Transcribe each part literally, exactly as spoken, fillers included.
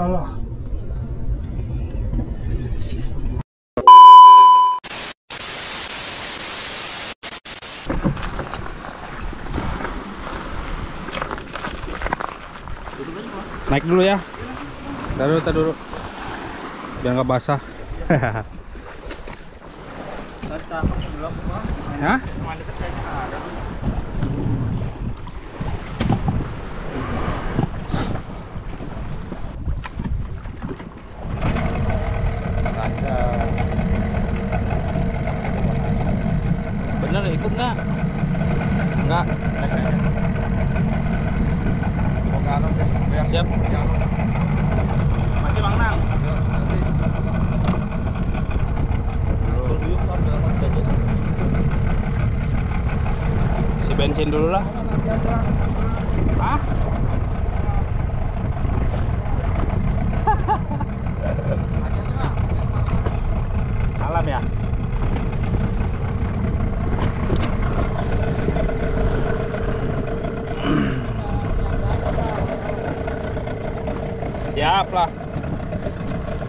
Allah. Naik dulu ya. Taruh, taruh dulu. Biar nggak basah. Hah? Bener ikut nggak? Nggak. Siap. Masih Bang Nang. Si bensin dulu lah. Hah? Alam ya. Siap lah.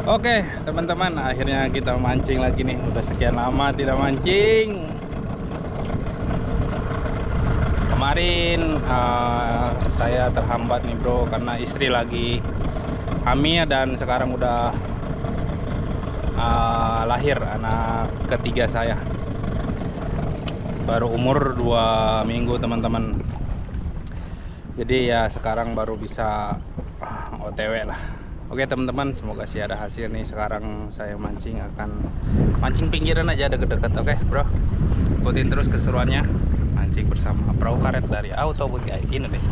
Oke teman-teman, akhirnya kita mancing lagi nih. Udah sekian lama tidak mancing. Kemarin uh, saya terhambat nih bro, karena istri lagi hamil dan sekarang udah uh, lahir anak ketiga saya. Baru umur dua minggu teman-teman. Jadi ya sekarang baru bisa O T W lah. Oke teman-teman, semoga sih ada hasil nih. Sekarang saya mancing akan mancing pinggiran aja deket-deket. Oke bro, ikutin terus keseruannya. Mancing bersama perahu karet dari Auto Boat Guy Indonesia.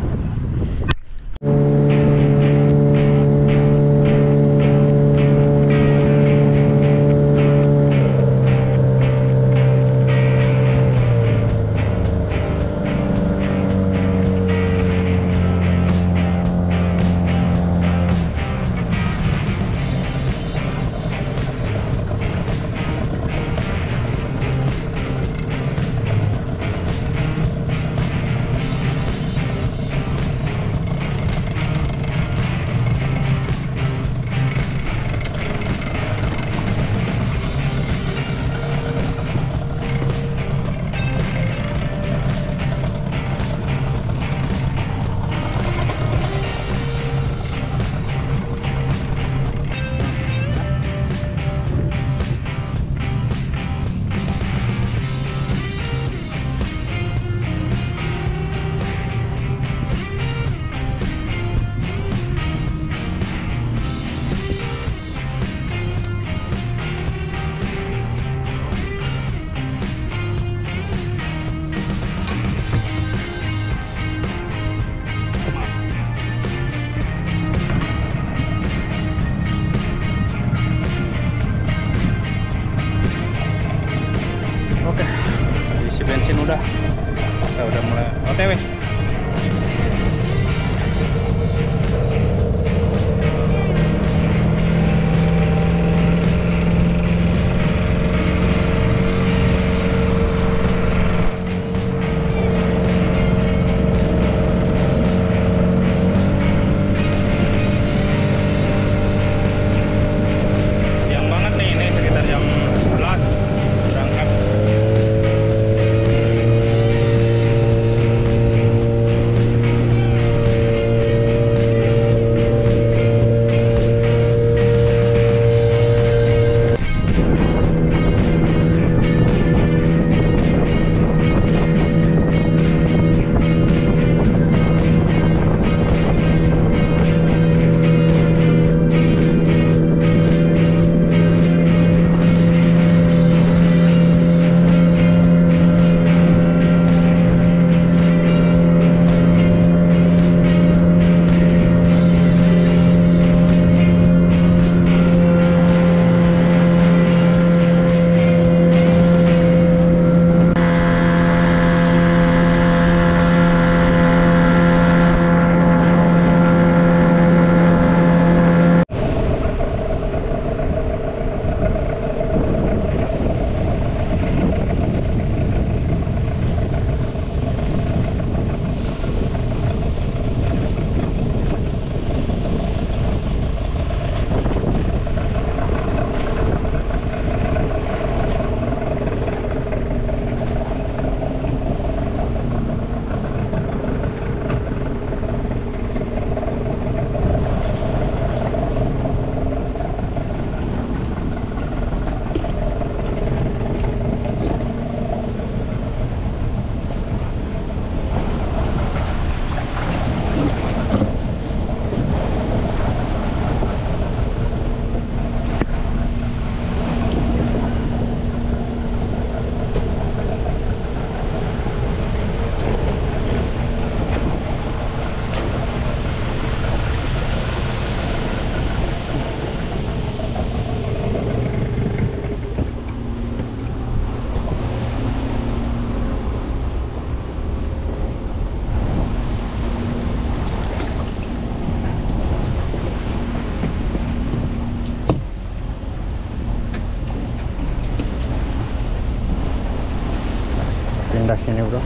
induction ya bro.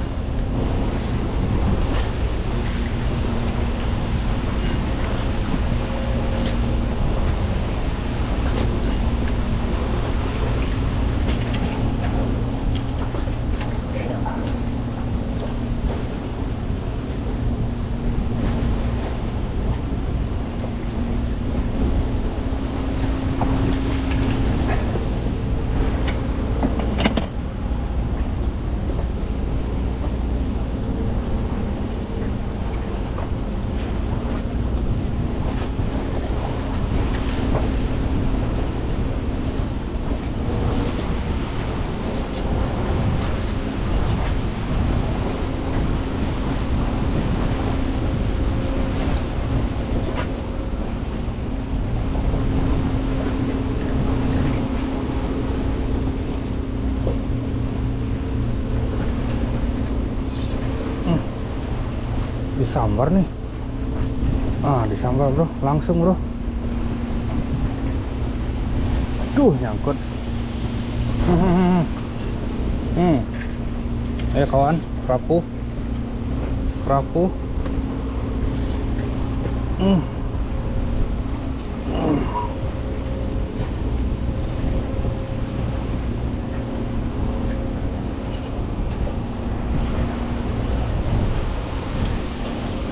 Disambar nih, ah disambar bro, langsung bro. Duh nyangkut. Hmm, hmm. Ayo kawan, kerapu, kerapu. Hmm.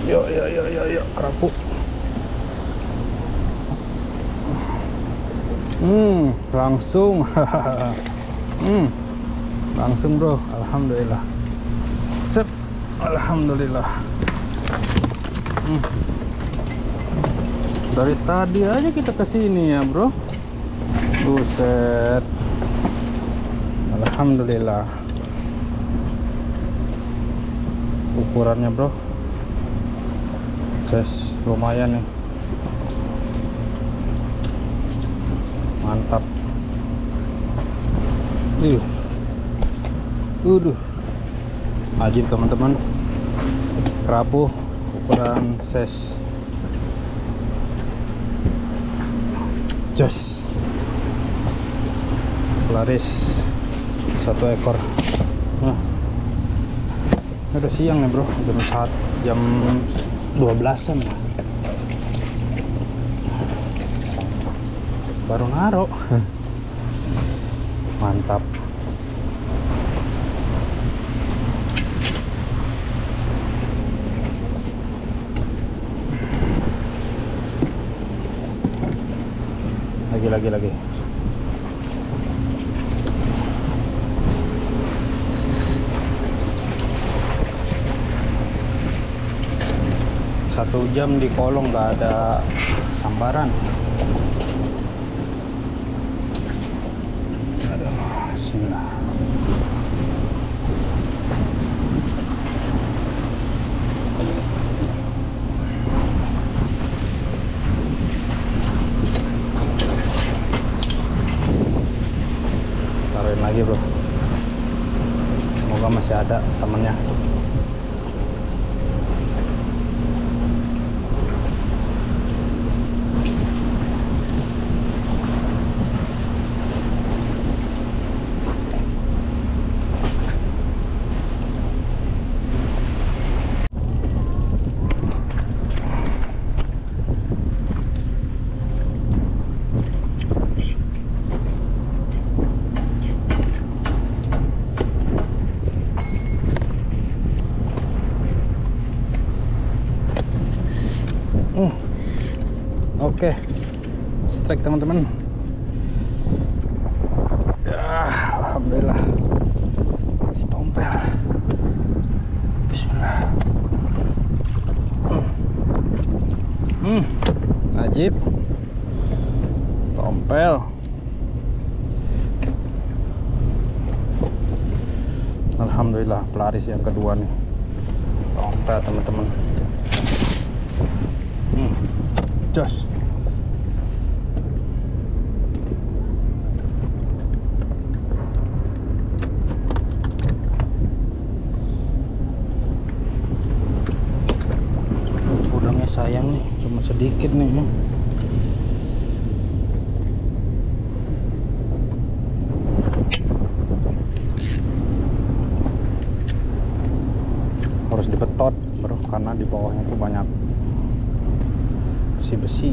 Yuk, yuk, yuk, yuk, yuk, kerapu. Hmm, langsung. hmm, langsung bro, alhamdulillah. Sip, alhamdulillah. Hmm. Dari tadi aja kita kesini ya bro. Buset. Alhamdulillah. Ukurannya bro. Yes, lumayan nih, mantap. Ih, uduh, ajib teman-teman. Kerapu ukuran size jos, laris satu ekor. Nah, udah siang nih bro, jam saat jam dua belasan baru naruh. Mantap. Lagi lagi lagi satu jam di kolong nggak ada sambaran. Aduh, bismillah. Taruhin lagi bro, semoga masih ada temennya. Oke, okay. Strike teman-teman. Ya, alhamdulillah. Stompel. Bismillah. Hmm, ajib. Tompel. Alhamdulillah, pelaris yang kedua nih. Tompel teman-teman. Hmm, jos. Sayang nih, cuma sedikit nih. harus dibetot bro, karena di bawahnya tuh banyak besi-besi.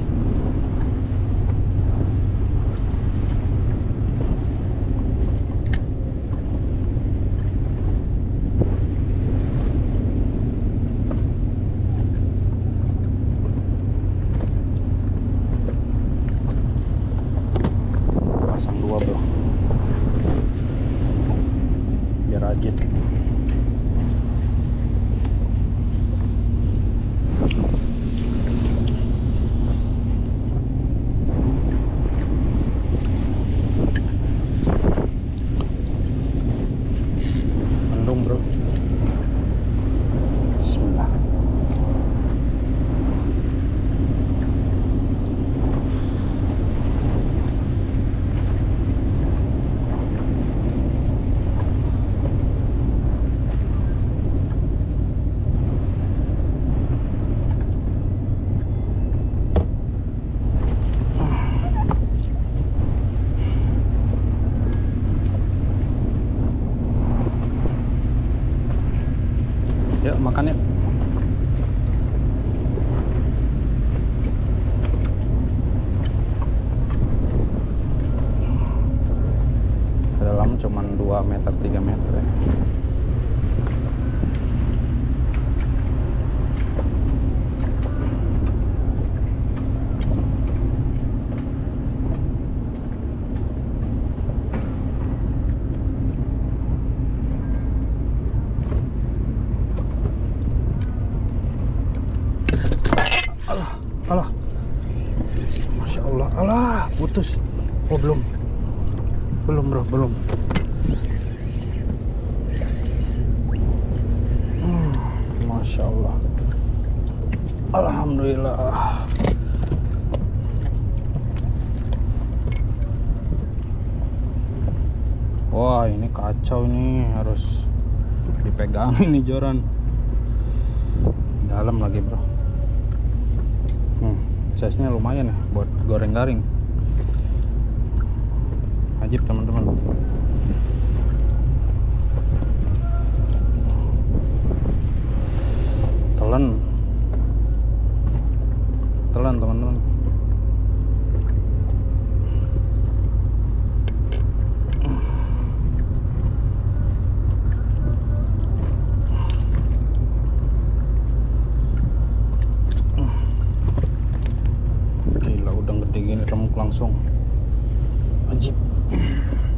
Yuk makan yuk. Ke dalam cuman dua meter tiga meter ya. Alah, masya Allah, alah, putus. Oh belum, belum bro, belum. Hmm, masya Allah, alhamdulillah. Wah ini kacau nih, harus dipegangin nih joran. Dalam lagi bro. Size-nya lumayan ya buat goreng-garing. Ajib teman-teman. Telan. Telan teman-teman. Langsung ajib.